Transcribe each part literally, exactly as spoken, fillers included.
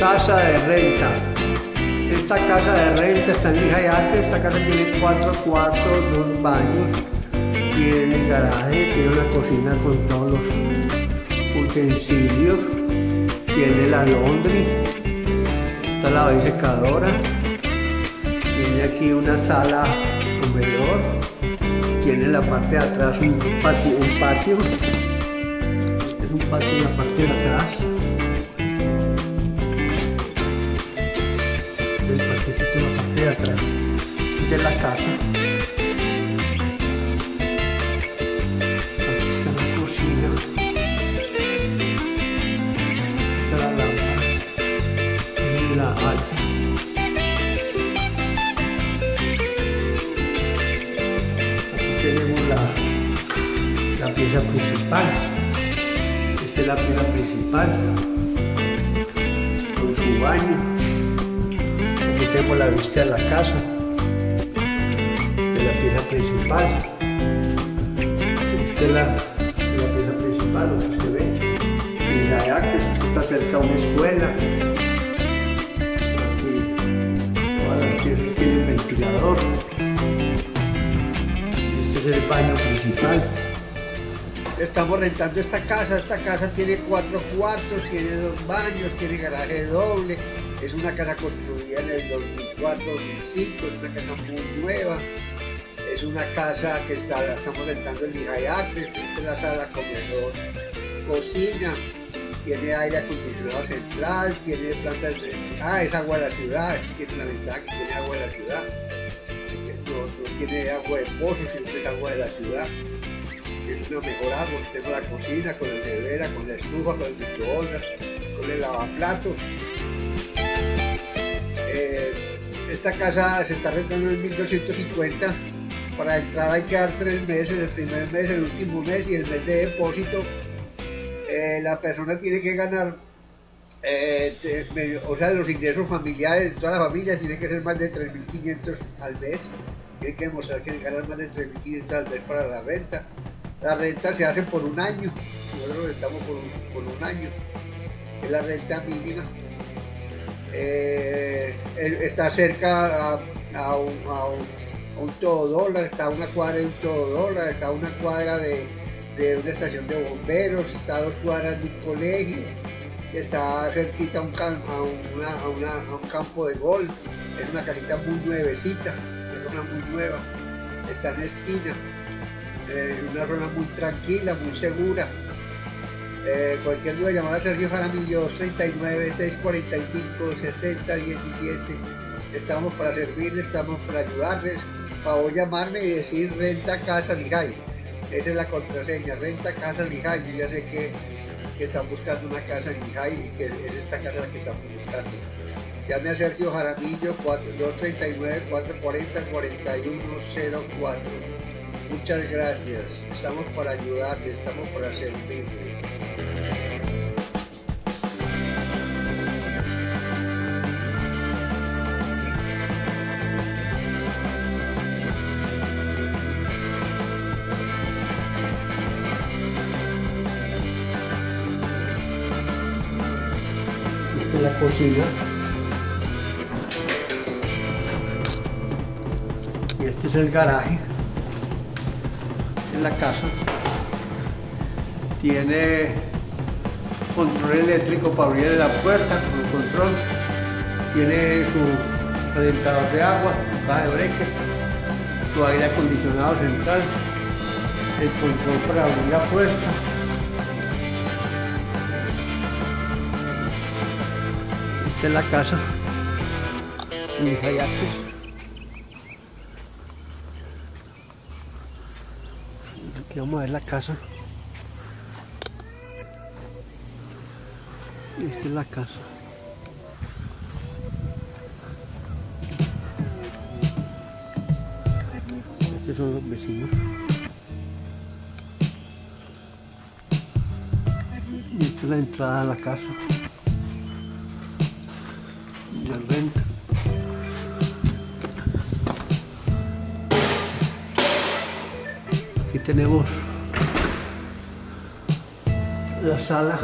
Casa de renta. Esta casa de renta está en Lehigh Acres. Esta casa tiene cuatro cuartos, dos baños, tiene garaje, tiene una cocina con todos los utensilios, tiene la laundry, está la secadora, tiene aquí una sala comedor, tiene en la parte de atrás un patio, un patio, este es un patio en la parte de atrás, el patio en la parte de atrás de la casa. La pieza principal, esta es la pieza principal, con su baño, aquí tenemos la vista de la casa, de la pieza principal, esta es la, la pieza principal, lo que se ve, y la edad que está cerca a una escuela, aquí todas las piezas tienen ventilador, este es el baño principal. Estamos rentando esta casa, esta casa tiene cuatro cuartos, tiene dos baños, tiene garaje doble, es una casa construida en el dos mil cuatro, dos mil cinco, es una casa muy nueva, es una casa que está, la estamos rentando en Lehigh Acres, esta es la sala comedor, cocina, tiene aire acondicionado central, tiene plantas de... Ah, es agua de la ciudad, tiene la ventaja que tiene agua de la ciudad, no, no tiene agua de pozo, sino que es agua de la ciudad. Lo mejoramos, tengo la cocina, con la nevera, con la estufa, con el microondas, con el lavaplatos. Eh, esta casa se está rentando en mil doscientos cincuenta, para entrar hay que dar tres meses, el primer mes, el último mes y el mes de depósito. Eh, la persona tiene que ganar, eh, de, me, o sea, los ingresos familiares de toda la familia tiene que ser más de tres mil quinientos al mes, tiene que demostrar que ganar más de tres mil quinientos al mes para la renta. La renta se hace por un año, nosotros rentamos por un, por un año, es la renta mínima. Eh, está cerca a, a, un, a, un, a un todo dólar, está a una cuadra de un todo dólar, está a una cuadra de, de una estación de bomberos, está a dos cuadras de un colegio, está cerquita a un, a una, a una, a un campo de golf, es una casita muy nuevecita, es una muy nueva, está en esquina. Eh, una zona muy tranquila, muy segura. Eh, cualquier duda, llamar a Sergio Jaramillo dos tres nueve, seis cuatro cinco, seis cero uno siete. Estamos para servirles, estamos para ayudarles. Favor llamarme y decir Renta Casa Lehigh. Esa es la contraseña, Renta Casa Lehigh. Yo ya sé que, que están buscando una casa en Lehigh y que es esta casa la que estamos buscando. Llame a Sergio Jaramillo dos tres nueve, cuatro cuatro cero, cuatro uno cero cuatro. Muchas gracias. Estamos para ayudarte, estamos para servirte. Esta es la cocina. Y este es el garaje. La casa tiene control eléctrico para abrir la puerta con el control, tiene su calentador de agua, caja de breque, su aire acondicionado central, el control para abrir la puerta, esta es la casa en Lehigh Acres. Aquí vamos a ver la casa. Esta es la casa. Estos son los vecinos. Y esta es la entrada a la casa. Ya renta. Aquí tenemos la sala,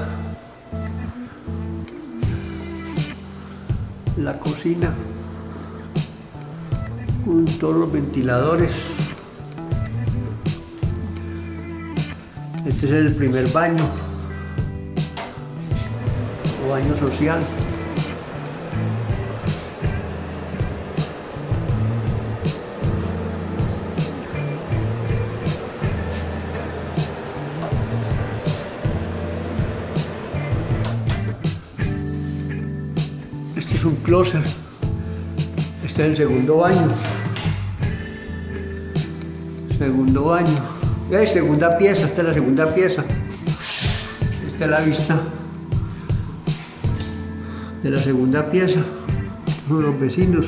la cocina con todos los ventiladores. Este es el primer baño, o baño social. Este es un closet. Este es el segundo baño. Segundo baño. Hay segunda pieza, esta es la segunda pieza. Esta es la vista de la segunda pieza. Son los vecinos.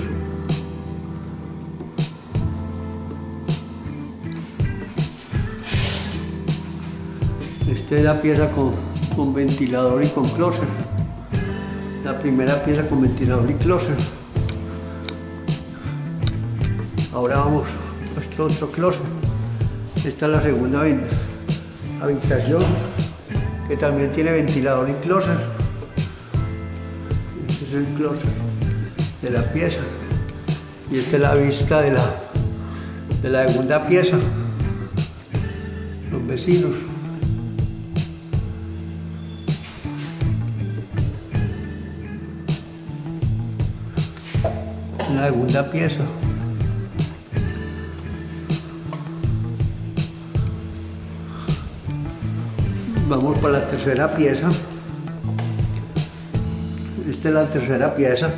Esta es la pieza con, con ventilador y con closet. La primera pieza con ventilador y closet. Ahora vamos a nuestro otro closet. Esta es la segunda habitación, que también tiene ventilador y closet. Este es el closet de la pieza. Y esta es la vista de la, de la segunda pieza. Los vecinos. La segunda pieza. Vamos para la tercera pieza. Esta es la tercera pieza.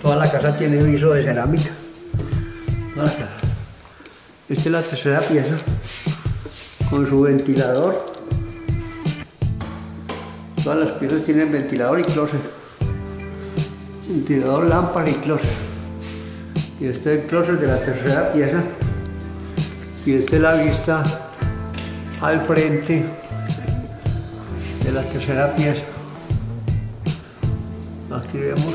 Toda la casa tiene viso de cerámica. Toda la casa. Esta es la tercera pieza, con su ventilador. Todas las piezas tienen ventilador y closet. Ventilador, lámpara y closet. Y este es el closet de la tercera pieza. Y esta es la vista al frente de la tercera pieza. Aquí vemos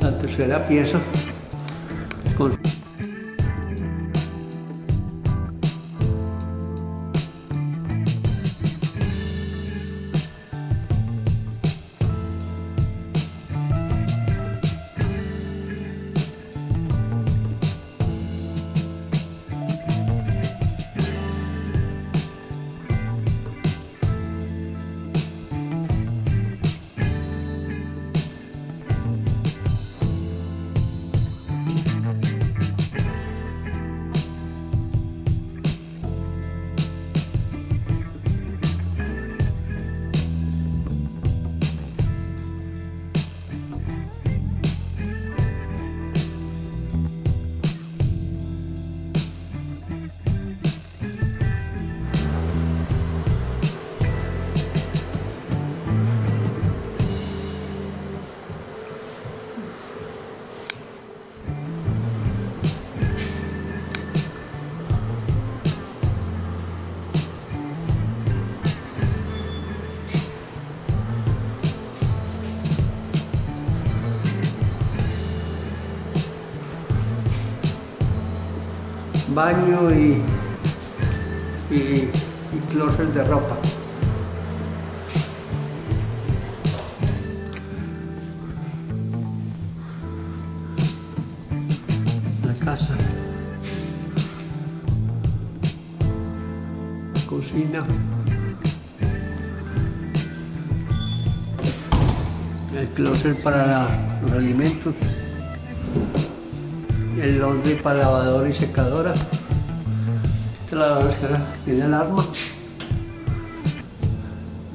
la tercera pieza. Con baño y, y, y closet de ropa. La casa. La cocina. El closet para la, los alimentos. El laundry para lavadora y secadora. Esta lavadora y secadora tiene alarma.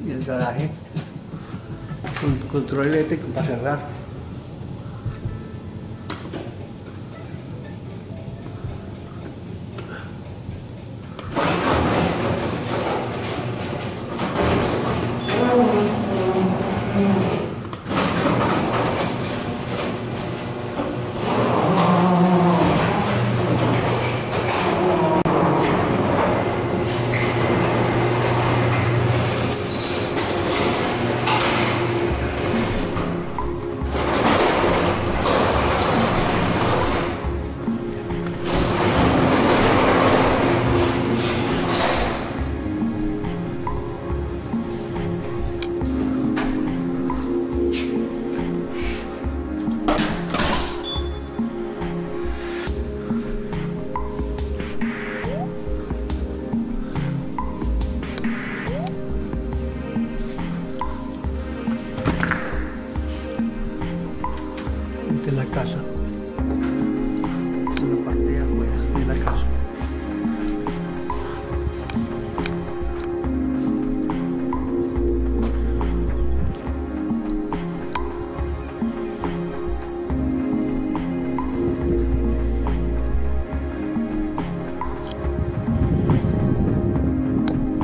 Y el garaje con control eléctrico para cerrar. de la casa. En la parte de afuera de la casa.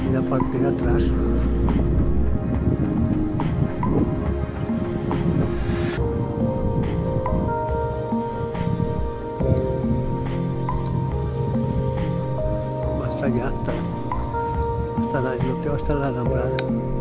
Y la parte de atrás. Allá hasta, hasta la, lo que va a estar la enamorada.